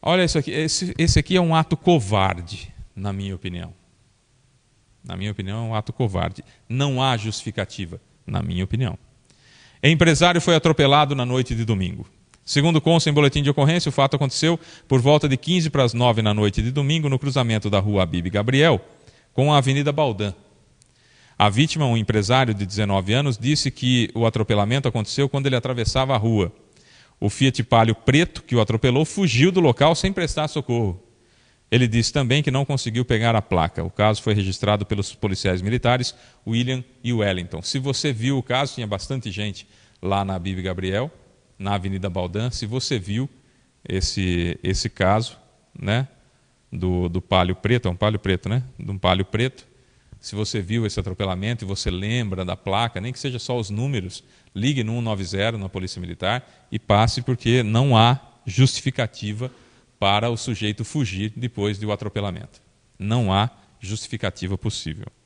Olha isso aqui, esse aqui é um ato covarde, na minha opinião. Na minha opinião, é um ato covarde. Não há justificativa, na minha opinião. Empresário foi atropelado na noite de domingo. Segundo o cônsul em boletim de ocorrência, o fato aconteceu por volta de 15 para as 9 na noite de domingo, no cruzamento da rua Abib Gabriel com a Avenida Baldan. A vítima, um empresário de 19 anos, disse que o atropelamento aconteceu quando ele atravessava a rua. O Fiat Palio preto que o atropelou fugiu do local sem prestar socorro. Ele disse também que não conseguiu pegar a placa. O caso foi registrado pelos policiais militares William e Wellington. Se você viu o caso, tinha bastante gente lá na Abib Gabriel, na Avenida Baldan. Se você viu esse caso, né, do Palio preto, é um Palio preto, né? De um Palio preto. Se você viu esse atropelamento e você lembra da placa, nem que seja só os números, ligue no 190 na Polícia Militar e passe, porque não há justificativa para o sujeito fugir depois do atropelamento. Não há justificativa possível.